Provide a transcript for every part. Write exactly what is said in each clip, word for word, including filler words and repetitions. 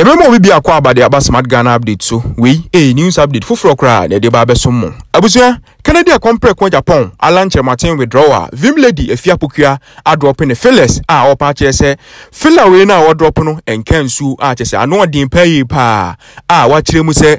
Ye bemo bibi akwa abade aba smart Ghana update so we eh news update fufuro kra na de ba beso mo. Abusua Kennedy compre kwa Japan Alan Kyerematen withdrawal Vim Lady efia pokua adrop ne Phyllis a opa chese Phila we na adrop no enkensu a chese ano din pay pa a wa kiremu se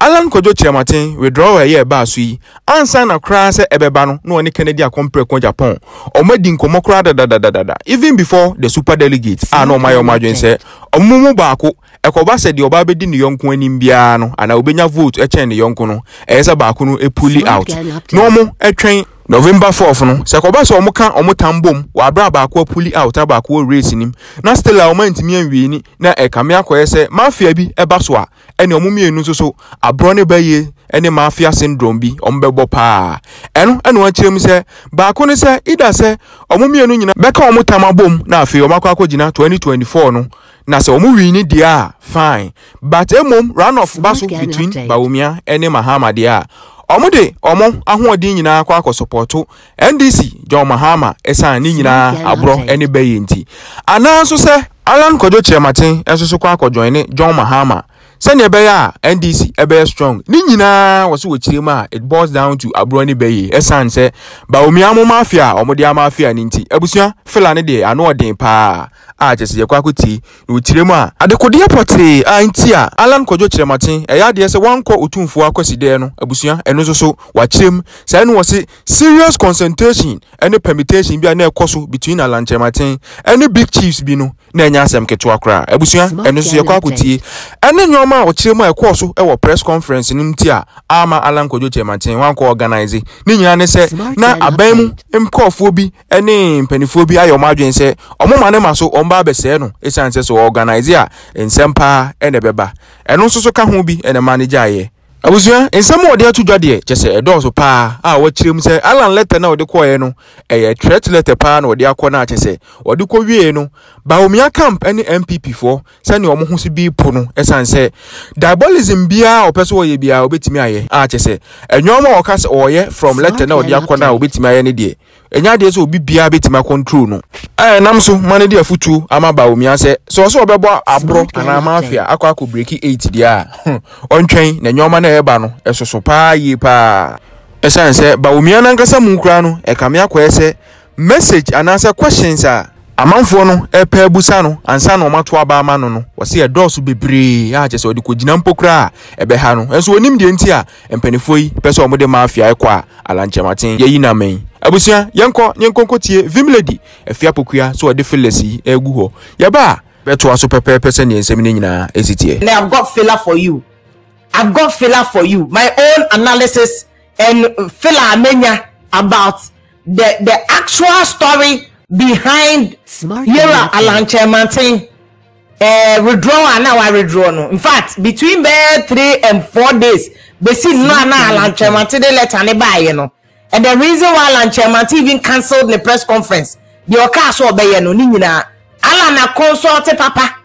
Alan Kyerematen withdrawal ye ba so yi ansa na kra se ebeba no na oni Kennedy compre kwa Japan omadi nkomo kra da da da da even before the super delegate a no mayo madwen se omumu baako ekoba se di oba bedi ne yonko animbia no ana obenya vote eche ne yonko no eyesa baako no epuli out no mo etwen November fourth no se koba se omuka omutambom wa bra baako epuli out abaako race nim na still aument mi anwi ni na ekame akoye se mafia bi eba so a ene omumienu so so abro ne baye ene mafia syndrome bi ombebo pa eno eno anchirem se baako ne se ida se omumienu nyina beka omutamabom na afi omako akogina twenty twenty-four no na se omu wini dia fine but emom run off battle between Bawumia and Mahama dia omu de omo ahoodi nyina akwa akosoporto N D C John Mahama esa ni nyina abro ene baye nti ananso se Alan Kyerematen enso so kwa akojoin John Mahama send ebeya N D C ebeya strong ni nyina wose wechirema it boils down to abro ni baye esa se Bawumia mo mafia omu de mafia ni nti abusua fela ne de ano odin pa a jese yekwa kuti ni utiremu a adekodie potre a ntia Alan Kyerematen e ya de se wanko otumfo akoside no abusua eno so so wa kirem sai no wose serious concentration any permutation bi na ekoso between Alan Kyerematen any big chiefs bi no na enya asem keto akra abusua eno so yekwa kuti ene nyoma o kiremu ekoso e wo press conference ni ntia ama Alan Kyerematen wanko organize ni nyina ne se na abamu emkofo bi ene mpanifo bi ayo madwen se omoma ne maso Babe seno, esanse so organizer, ensempa, ene beba. Eno soso kahumbi, ene manager ye. Abusua, ensemo ode atudwa de, chese edozo pa. Ah, wo kirem se Alan letter na ode koye no, eye threat letter pa na ode akona chese. Ode ko wie no, Bawumia camp ene N P P for, sani omo ho se bi po no, esanse diabolism bia opeso wo ye bia obetimi aye. Ah chese, enyo ma okase oye from letter na ode akona obetimi aye ne de. Enya de so obi bia betima control no. Eh namso manedi afutu ama Bawumia se so so obebo abro ana mafia akwa akọ breaki eight dia ontwen na nyoma na eba no esoso pa yi pa esan se Bawumia na nkasa munkura no ekame akọ ese message anasa questions a amanfo no epa busa no ansa na omato aba ama no no wose edosu bebre ya chese odi kogina mpokra ebe ha no enso onim de ntia empanifo yi pese omode mafia ekwa Alan Kyerematen yeyi na men abusia yenko nyenkonkotie Vim Lady afia pokua so ode felesi egu ho yeba beto aso pepe pese ne nsem ne nyina ezitie and I've got filler for you I've got filler for you my own analysis and filler amenya about the the actual story behind Yera Alan Kyerematen uh, withdrawal and now I withdraw no. In fact, between uh, three and four days, they see no and Alan Kyerematen they let any buy you know. And the reason why Alan Kyerematen even cancelled the press conference, the occurrence of you know, Nina Alan consulted Papa,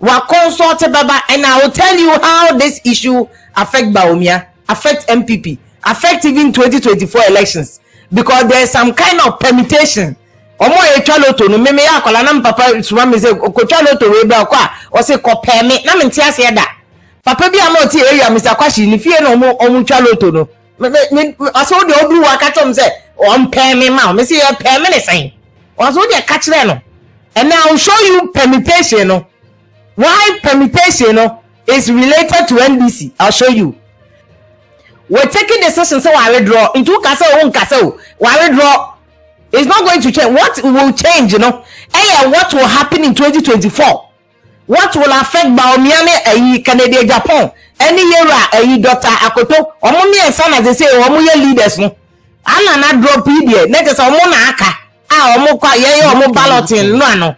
we consulted Baba, and I will tell you how this issue affect Bawumia, affect N P P, affect even twenty twenty-four elections because there is some kind of permutation. Omo e twaloto no meme ya akola na papa suma me se okwaloto we bra kwa o se kopɛ me na menti ase ya da papa bi ama oti area Mister Kwashi ni fie na omo omo twaloto no me aso de obru wa ka tom se o mpɛ me ma me se ya pɛ me ne sen aso de ka kire no and now I will show you permutation no why permutation no is related to N D C I'll show you we're taking decisions so I withdraw into kasa o nkasa o I withdraw. It's not going to change. What will change, you know? And what will happen in twenty twenty-four? What will affect Bawumia and Canada, Japan? Any era, any daughter, Akoto, or mommy and son, as they say, or more leaders. No, I'm not drop here. Let us all monaka. Ah, or more quiet, or more balloting. No, no.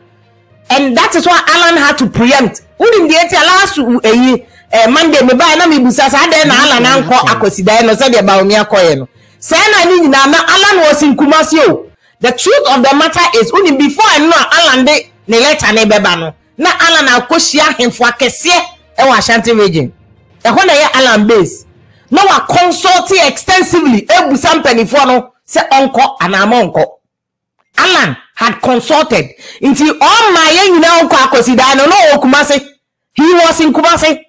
And that is why Alan had to preempt. Who in the last Monday, me buy na me busas. I then Alan anko akosida no said about Bawumia koyeno. Say na ni na Alan was in Kumasi. The truth of the matter is, only before I know Alan de Neleta Nebebano, now Alan Akosia him for Kessie, our Ashanti region. The whole year Alan base. Now I consulted extensively, every sample for no, say uncle and amonco. Alan had consulted until all my young uncle Akosidano, no Okumase. He was in Kumasi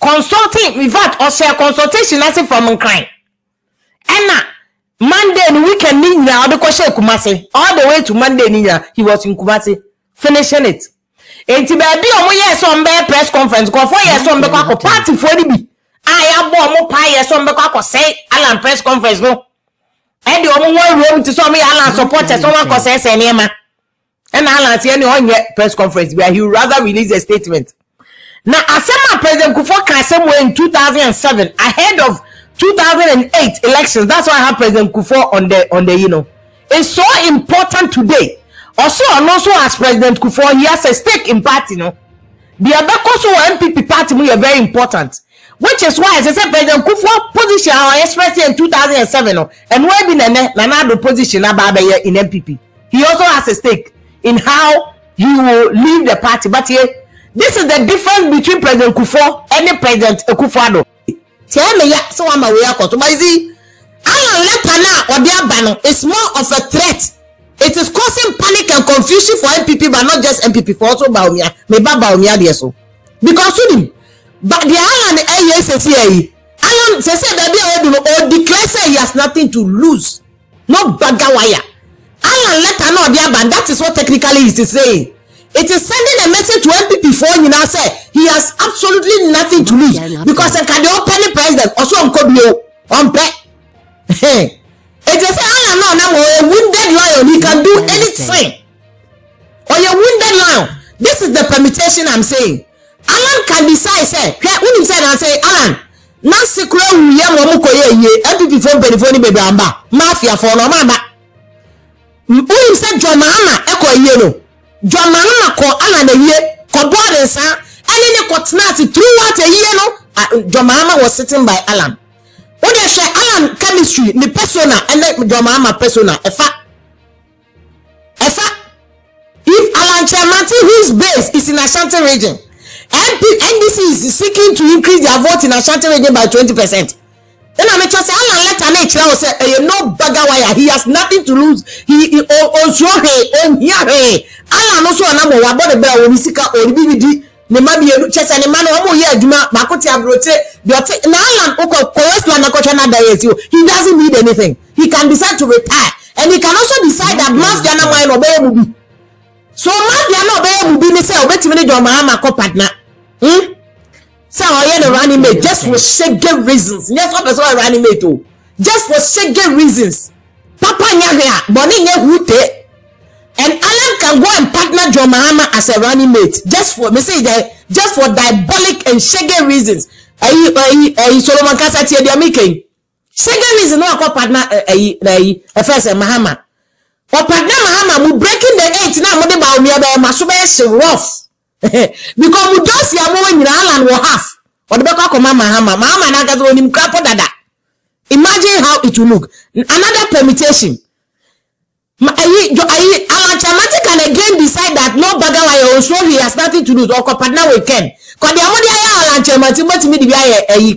consulting, in fact, or share consultation as from Nkran. And Monday weekend Nina or the Koshe Kumasi. All the way to Monday Nina, he was in Kumasi, finishing it. And Tibabi or yes on their press conference, go for yes on the party for the I am born more pie yes on the say Alan press conference no. And the only room to some Alan supporters, someone can say any man. And Alan see any press conference where he would rather release a statement. Now, Asema President Kufuor can somewhere in two thousand seven, ahead of two thousand eight elections. That's why I have President Kufuor on the on the you know. It's so important today. Also, and also as President Kufuor, he has a stake in party, no. The Abakoso N P P party are very important. Which is why, as I said, President Kufuor position our expressed in two thousand seven, no, and where been another position about in N P P. He also has a stake in how you will leave the party. But here, this is the difference between President Kufuor and the President Kufuor. Tell me, yeah, so I'm aware of it. But you see, Alan Kyerematen or their banner is more of a threat. It is causing panic and confusion for N P P, but not just N P P, for also Bawumia. Maybe Bawumia there so. Because to them, but the Alan A S A C A E, Alan says that they or declares he has nothing to lose. No bagawaya. Alan Kyerematen or their banner, that is what technically it is saying. It is sending a message to M P P for you now say he has absolutely nothing to lose because I can open the president also on Kobio on pet. Hey, it is a wounded lion, he can do anything. Or your wounded lion, this is the permutation I'm saying. Alan can decide, say, when he said, I say, Alan, not secure, we are Mokoye, M P P for Benifoni Bamba, Mafia for Nomamba. Who said John Mahama, Echo Yellow. John Mahama ko Alan a year, Kobore San, and in a Kotsnati throughout a year, no, John Mahama was sitting by Alan. What they share Alan chemistry, the persona, and then John Mahama persona, a fact. A fact. If Alan Kyerematen, whose base is in Ashanti region, N D C is seeking to increase their vote in Ashanti region by twenty percent. Then I'm just say Alan let an H now say, you know, Bagawaya, he has nothing to lose. He also on Yahweh. Alan also a number one body bell when we seek out or the B B D. Nemabi chess and a man over here, Duma, Makoti Abrote, the Alan Oko, Koreslan, Kochana Diaz. He doesn't need anything. He can decide to retire. And he can also decide that Mafiana Mine obey will be. So Mafiana obey will be the same. Wait a minute, your Mahama partner. Hmm? So I had a running mate just for shaky reasons. Yes, what was I running mate too? Just for shaky reasons. Papa Nyaga, Bonnie Yahute, and Alan can go and partner John Mahama as a running mate just for me say that just for diabolic and shaky reasons. Are you are you Solomon Kasati they are making shaky reasons? No, I call partner a first Mahama or partner Mahama. We breaking the eight now. Money by me about Masube rough. Because we don't see a woman in Alan will have or the back of Mama Hama, Mama and I got him crap or dada. Imagine how it will look. Another permutation. Alan Kyerematen can again decide that no bugger why also he has nothing to do or partner we can. Because the only Alan Kyerematen but me the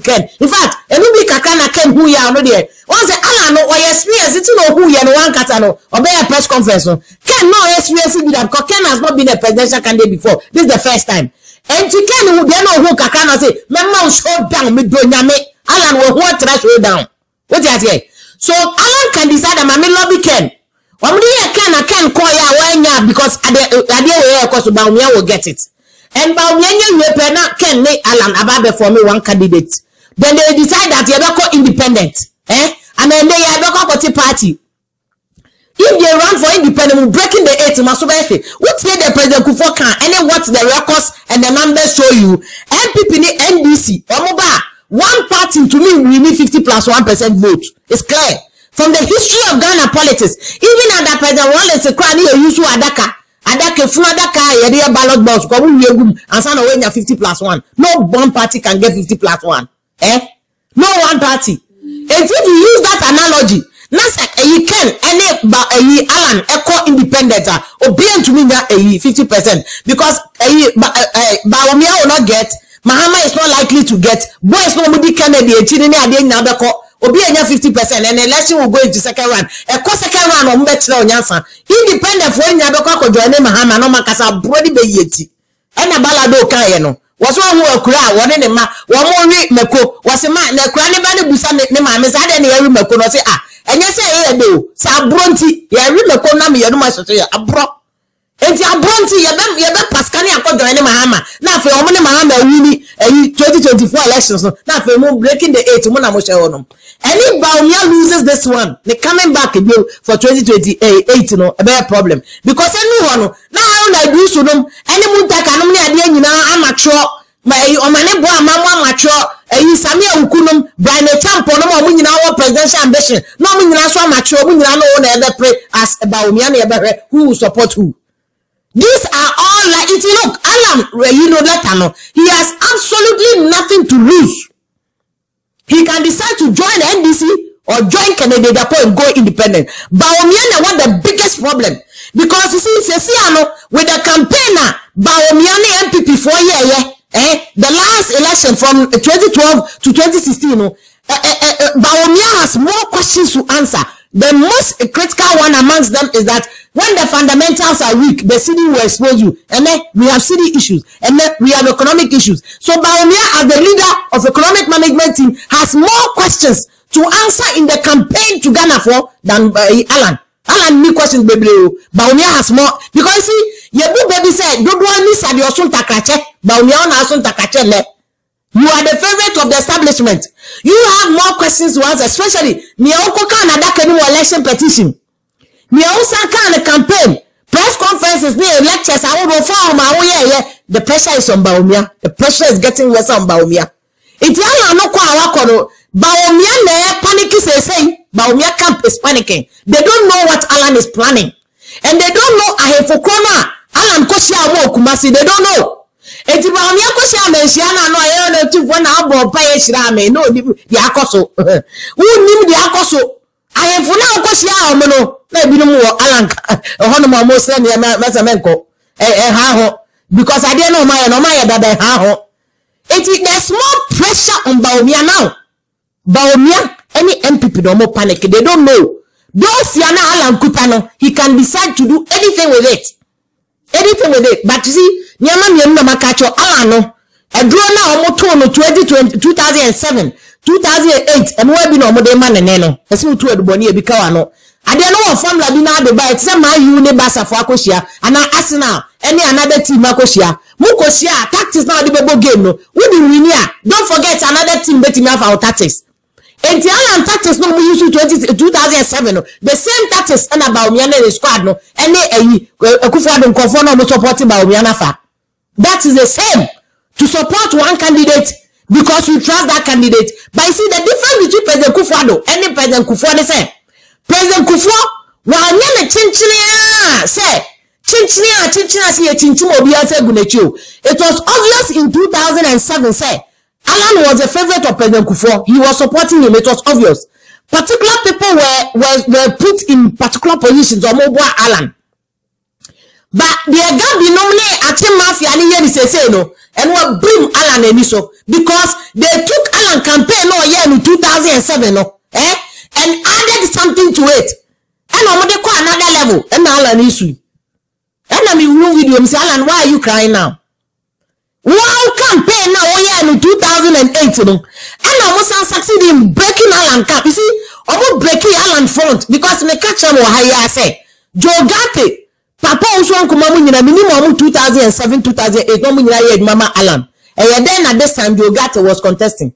can. In fact, a new kakana can who you are not there. Once the Alan or experience it to know who you are one catano or be a press conference. Ken no experience with that because Ken has not been a presidential candidate before. This is the first time. And to Ken who they know who Kakana say, Mamma show down me do nyame Alan will hold trash way down. What you say? So Alan can decide that Mammy lobby Ken. When we Ken I can call ya why because at the idea because Bawumia will get it. And Bawumia you penna Ken make Alan Ababe for me one candidate. Then they decide that you're not called independent. Eh? And then they are not called party. If they run for independent, breaking the eight, Masubefe, what say the President Kufuor can, and then what the records and the numbers show you, M P P, N D C, Omoba, one party to me, we need fifty plus one percent vote. It's clear. From the history of Ghana politics, even at that President Wallace, a crani, a usual Adaka, Adaka, full Adaka, a real ballot box, and son away fifty plus one. No one party can get fifty plus one. Eh? No one party. And if you use that analogy, Nasa you can any ba a Alan echo independent obedient to me that a fifty percent because a Bawumia will not get Mahama is not likely to get boy is nobody Kennedy and Chini Adin Nabako obedient fifty percent and election will go into second round. A co second round on Metro Yansan. Independent for Nabako join Mahama no Makasa Brody Bayeti. And a balado kayeno. was one who cry, one in a ma, one more read Mako, was a man, the cranny by the Busami, the mammas had any every Mako, no say ah, and yes, I do, Sabronti, Yari Mako Nami, Yadumas, a bro. And Sabronti, Yabam, Yabam Pascani, I called the Mahama. Now for Omani Mahama, really, and twenty twenty four elections, now for more breaking the eight to Monamoshaonum. And if Bawumia loses this one, they coming back again for twenty twenty-eight, you know, a bad problem. Because anyone, now I do so them, any muta can only idea, you know, I'm a troll, my on my neighbor, Mamma Mature, a Samia Ukunum, Brian Champonum, winning our presidential ambition. No, we know so mature, we know the other play as Bawumia neighbor who support who. These are all like it. Look, Alan, you know that I know, he has absolutely nothing to lose. He can decide to join the N D C or join Kennedy and go independent. Bawumia was the biggest problem. Because you see, Ceciano, with the campaigner, Bawumia N P P for a year, yeah, eh, the last election from twenty twelve to twenty sixteen, eh, eh, eh, Bawumia has more questions to answer. The most critical one amongst them is that when the fundamentals are weak, the city will expose you. And then we have city issues. And then we have economic issues. So Bawumia, as the leader of the economic management team, has more questions to answer in the campaign to Ghana for than uh, Alan. Alan, me questions, baby. Bawumia has more. Because you see, your big baby said, don't want me to your son takache. Bawumia on our son takache le. You are the favorite of the establishment. You have more questions to answer, especially Miaoko Canada can election petition. Miaosa can campaign, press conferences, near lectures. I will perform my way. The pressure is on Bawumia. The pressure is getting worse on Bawumia. It's Yana no Kwawakoro. Bawumia ne panic is saying Bawumia camp is panicking. They don't know what Alan is planning. And they don't know Ahefokona. Alan Koshia Kumasi. They don't know. Eti Bawumia Koshia Menshiana no ayo tu one abo pa yeshirame no di di akoso. Who nim di akoso? Aye funa Koshia omono na ebinu wo Alanka. Hono ma mo se ne ma se menko. Eh eh ha ho because I didn't know my no my dada ha ho. Eti there's more pressure on Bawumia now. Bawumia any M P P no more panic. They don't know. Those yana Alankuta no he can decide to do anything with it. Anything with it. But you see Nyama Nyama Makacho Alano, a grown now Motono two thousand seven, two thousand eight, and we'll be no more than man and nano. A smooth to a bonnier Bicano. I don't know a formula binado by some my unibasa for Akosia, and I ask now, any another team Akosia. Mukosia, tactics now the bebo game. No, we do win here. Don't forget another team betting off our tactics. And the Alan tactics no we used to two thousand seven, the same tactics and about Miana squad, no, and they a Kufuor and Kufuor no supporting by Miana Fa. That is the same to support one candidate because you trust that candidate. But you see the difference between President Kufuor and President Kufuor the same. President Kufuor, while never chinchilla say chinchilla chinchilla see a chinchilla obiase gunecho. It was obvious in two thousand seven. Say Alan was a favorite of President Kufuor. He was supporting him. It was obvious. Particular people were were were put in particular positions or more Alan. But the gap be nominate Ache Mafia ni yeri sese no and we bring Alan eni so because they took Alan campaign no year in two thousand seven no eh and added something to it and omo dey go another level and Alan issue and I mean video me say Alan why are you crying now wow campaign now year in two thousand eight no and omo succeed in breaking Alan camp you see omo breaking Alan front because me catch am o higher say Jogate Papa Uswan Kumamu Nina minimum two thousand and seven, two thousand eight, no Munay Mama Alan. And then at this time Jogate was contesting.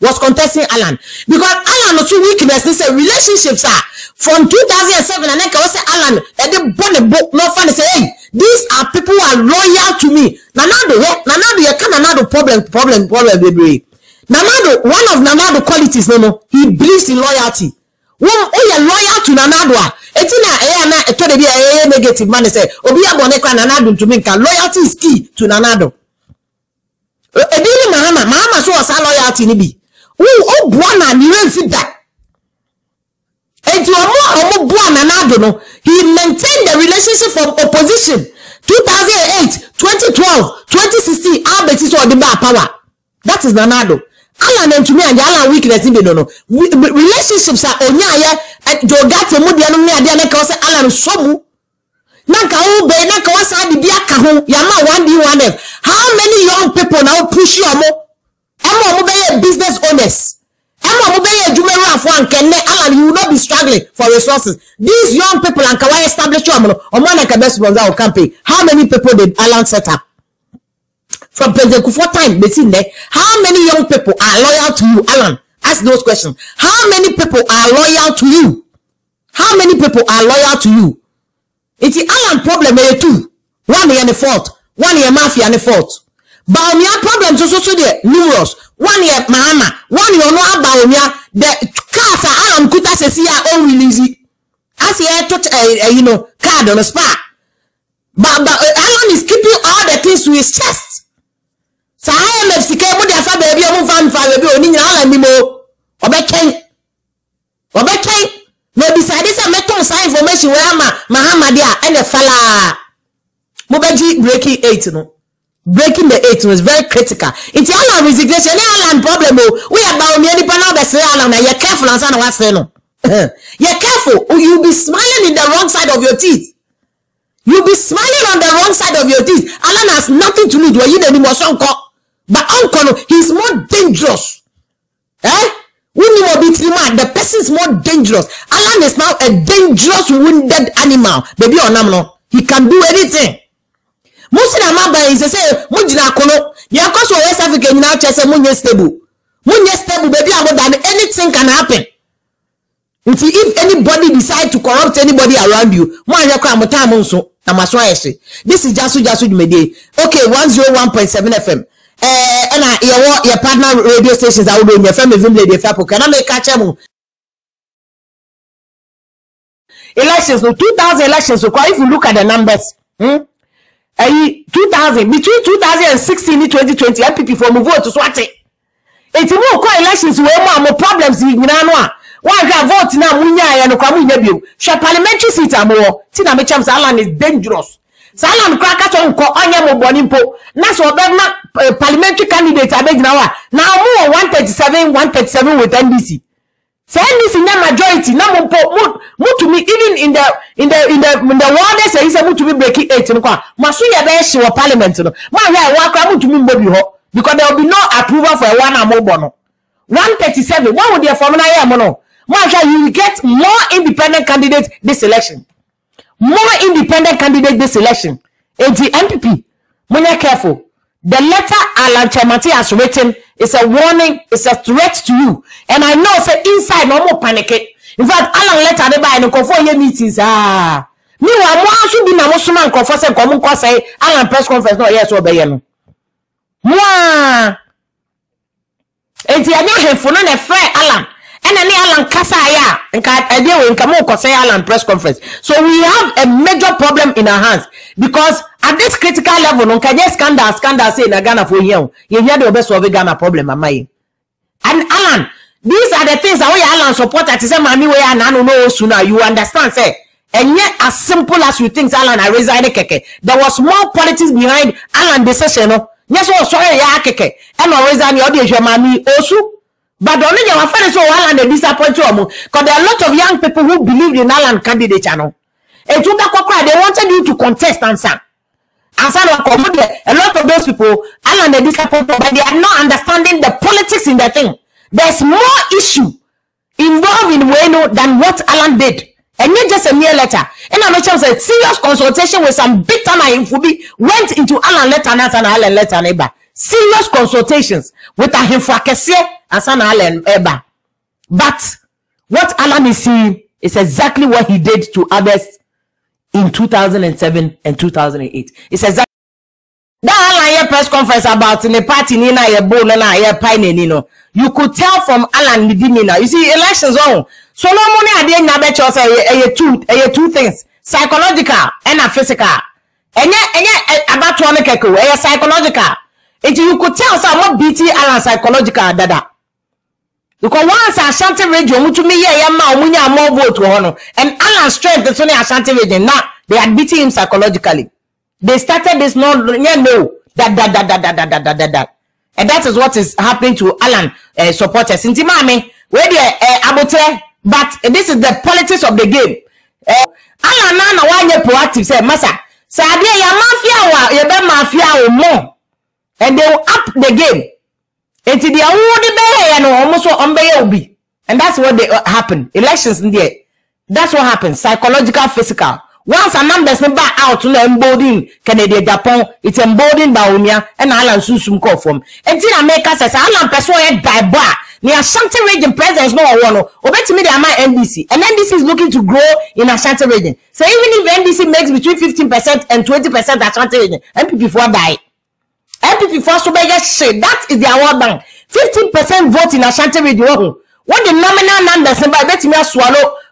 Was contesting Alan. Because Alan was two weakness, they say relationships are from two thousand and seven and then can say Alan and they bought a book, no fun say, hey, these are people who are loyal to me. Nana Addo, Nana Addo, you can another problem, problem, problem, baby. Nana Addo, one of Nana Addo qualities, no no, he believes in loyalty. One oh you're loyal to Nana Addo. Etina eh na eto de bia negative man say obi abone kwa Nana Addo to me ka loyalty is key to Nana Addo. Edini Mahama Mahama so sa loyalty ni bi. Wo o bua na ni wen fit da. Enti omo omo bua Nana Addo no he maintained the relationship from opposition two thousand eight, twenty twelve, twenty sixteen abeti so the ba power. That is Nana Addo. Alan and to me and Alan weakness in the no relationships are on ya and Jogate Mudian Diana Cause Alan Sobu Naka Ube Naka was Adi Biakahu Yama one D one F How many young people now push you? I'm a business owners. I'm a jumera for Alan, you will not be struggling for resources. These young people and Kawaii establish you. How many people did Alan set up? From President Kufuor time, they see there. How many young people are loyal to you, Alan? Ask those questions. How many people are loyal to you? How many people are loyal to you? It's the Alan problem here too. One year the fault. One year mafia and the fault. Bawumia problems also there. Numerous. One year Mahama. One year no Bawumia. The cars are Alan Kuta says here all released. As he had touch a you know card on a spa. But Alan is keeping all the things to his chest. Sa I am Mexican, but I found baby, I'm found for baby, only now and more. Obey, obey. Maybe this I met on some information where I'm a Mahama dia and a fella. Mobeji breaking eight, no breaking the eight was very critical. It's all resignation, all problem. We are bound any panel that's real, and you're careful and son of what's no. You're careful, or you'll be smiling in the wrong side of your teeth. You'll be smiling on the wrong side of your teeth. Alan has nothing to do with you anymore. But uncle, he's more dangerous. Eh? The person is more dangerous. Alan is now a dangerous wounded animal. Baby or no, he can do anything. Most of the man is say, Mujina Kolo. Yeah, because we're West African now, Chester Munya stable. Munya stable, baby, about that anything can happen. If anybody decide to corrupt anybody around you, this is just just you made. Okay, one oh one point seven F M. Uh, and I, your, your partner radio stations are doing your family Vim Lady. Can I make catch them? Elections, no two thousand elections. So, if you look at the numbers, hmm? uh, two thousand between two thousand sixteen and twenty twenty, N P P for move vote to Swati. It's more elections where more problems in Ghana. Why that vote now? Munya and Okamu, shall parliamentary seat are more. Tina Micham's Alan is dangerous. Salam crackers on Konya Mobonimpo. That's what that parliamentary candidate I beg now. Now more one thirty-seven, one thirty-seven with N D C. So N D C na majority. Now more more to me even in the in the in the in the world they say he's able to be breaking eight in Kwa. Masuya Besh or Parliament. No, Maya Wakam to me Bobiho because there will be no approval for one Amobono. one thirty-seven. What would your formula mono? Masha, you will get more independent candidates this election. More independent candidate this election. It's the N P P. When you're careful, the letter Alan Kyerematen has written is a warning, it's a threat to you. And I know, say inside, no more panic. In fact, Alan letter they buy and confer your meetings. Ah, meanwhile, more should be now someone confess and come and say Alan press conference. No, yes, obey you. Mwah. It's the American for none of Alan. And any Alan Kasaya and Kadia in Kamu Kosaya Alan press conference. So we have a major problem in our hands because at this critical level, no can scandal scandal say in Ghana for you. You hear the best of Ghana problem, am I? And Alan, these are the things that we Alan support at the same anyway and I don't know sooner. You understand, say. And yet, as simple as you think, Alan, I resign keke. There was more politics behind Alan decision. Yes, oh sorry, yeah, keke. And I resign your dear Germany also. But the only your friends who Alan they disappoint you because there are a lot of young people who believed in Alan candidate channel. And to that cry, they wanted you to contest answer. Answer a lot of those people, Alan they disappoint, but they are not understanding the politics in the thing. There's more issue involved in Weno than what Alan did. And not just a mere letter. And I'm not sure a serious consultation with some big time infobi went into Alan letter and Alan letter neighbor. Serious consultations with a himfakese. Alan Eba. But what Alan is seeing is exactly what he did to others in two thousand seven and two thousand eight. It's exactly that Alan press conference about in a party nina ye bo nana ye pine nino. You could tell from Alan Lidimina. You see elections on. So no money I didn't bet you say two a two things psychological and a physical. And yeah and yeah about to make a psychological. It you could tell someone B T Alan psychological dada. Because once Ashanti region, to me, yeah, ma, we are more vote to honor. And Alan's strength is only Ashanti region. Now they are beating him psychologically. They started this no, yeah, no, that, that, that, that, that, that, that, that, that, and that is what is happening to Alan uh, supporters. Intimami, where they abote, but uh, this is the politics of the game. Uh, Alan, now, why you proactive? Say, Massa, say, yeah, mafia, yeah, mafia, more. and they will up the game. Until they are all the almost on Bayobi. And that's what they uh, happen. Elections in there. That's what happens. Psychological, physical. Once a numbers number out to embolden Kennedy Japan, it's emboldened Bawumia and Alan Susum call from. Until America says Alan persuaded by bar. Near Ashanti region presence no one. Obey to me they are my N D C. And N D C is looking to grow in Ashanti region. So even if N D C makes between fifteen percent and twenty percent Ashanti region, N P P for die. N P P for so just shit. That is their world bank. Fifteen percent vote in Ashanti region. When the nominal numbers number bet me swallow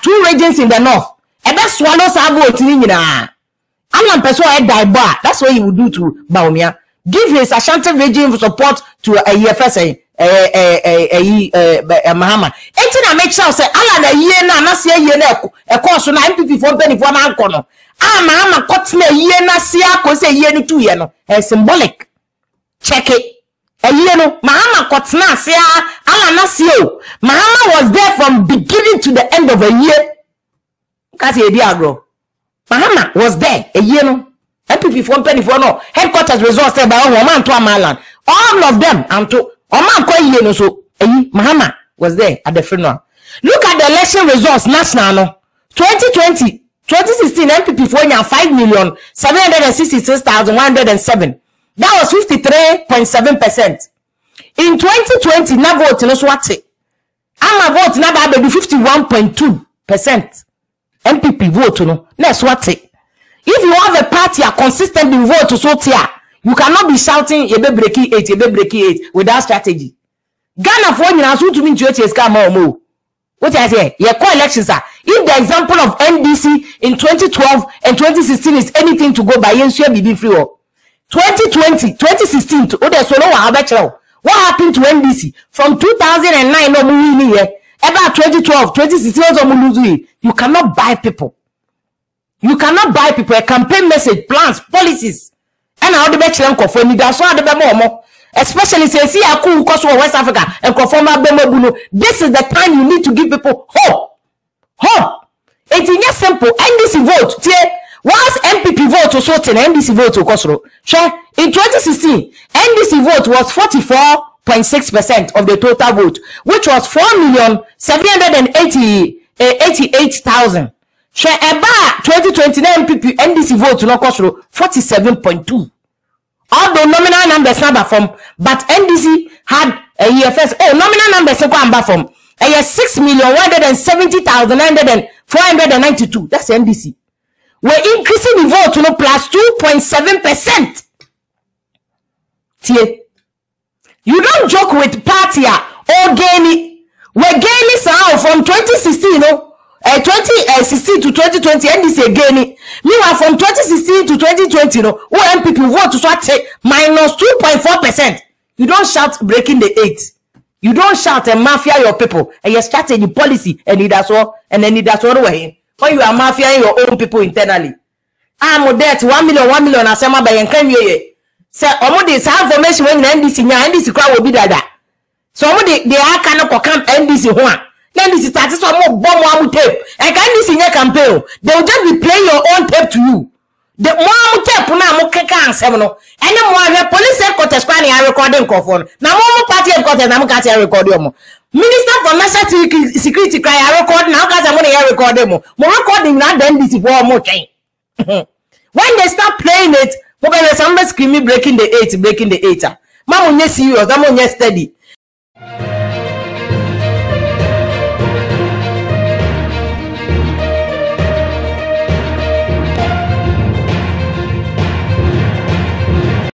two regions in the north. And that's one of our team. Alan Pesoa die bar. That's what he would do to Bawumia. Give his Ashanti region support to a E F S A, a Mahama. Eighteen, I make sure say Alan a year now, not see a year now. A course on M P P for penny for my corner. Ah, Mahama cuts me a year now, see a cause a year two year no. A symbolic. Check it. A year no, Mahama cuts now, see Alan Nasio. Mahama was there from beginning to the end of a year. Kasi Ediagro. Mahama was there a year no. M P P from twenty-four no. Headquarters resource by Oman to Amalan. All of them and to Oman ko year no so. Mahama was there at the funeral. Look at the election results national no. twenty twenty, twenty sixteen M P P for nya five million seven hundred sixty-six thousand one hundred seven. That was fifty-three point seven percent. In twenty twenty na vote no so ate. Ama vote na ba be fifty-one point two percent. M P P vote no. Let's what it. If you have a party are consistently vote to so tier, you cannot be shouting a be breaking eight, a be breaking eight without strategy. Ghana for you so to mean to is come more. What I say? Your co elections are. If the example of N D C in twenty twelve and twenty sixteen is anything to go by, you should be free. twenty twenty, twenty sixteen. To other solo. What happened to N D C from two thousand nine? No year. Ever twenty twelve, twenty sixteen, you cannot buy people. You cannot buy people. A campaign message, plans, policies. And how the best you conform. That's why the more. Especially say, see, I could cost West Africa and conform. This is the time you need to give people hope. Hope. It is simple. N D C vote. Once M P P vote was sorted, N D C vote to Kosoro. In twenty sixteen, N D C vote was forty-four point six percent of the total vote, which was four million seven hundred eighty-eight thousand. Share about twenty twenty-nine N P P N D C vote to not cost forty-seven point two. All the nominal numbers number from, but N D C had a E F S. Oh, nominal numbers number from a six million one hundred seventy thousand four hundred ninety-two. That's N D C. We're increasing the vote to no plus two point seven percent. T A. You don't joke with party or gain. We're gaining sound from twenty sixteen, no? Uh, twenty sixteen to twenty twenty, N D C gaining. Meanwhile, from twenty sixteen to twenty twenty, no? Who M P P vote to start minus two point four percent. You don't shout breaking the eight. You don't shout and mafia your people and your strategy, policy, and that's all. And then that's all the way. When you are mafia your own people internally. I'm debt one million, one million, I send my by and claim you. So, um, this information when N D C now N D C crowd will be that. So, um, they they are cannot come N D C one. N D C starts so more bomb one tape. And N D C near campaign, they will just be playing your own tape to you. The one tape now more can seven. And then more the police headquarters planning and recording conform. Now more party headquarters now can't record them. Minister for National Security cry I record now because I'm going to record them. More recording now the N D C for more time. When they start playing it. Somebody screaming breaking the eight, breaking the eight. Mama, you're serious. Mama, you're steady.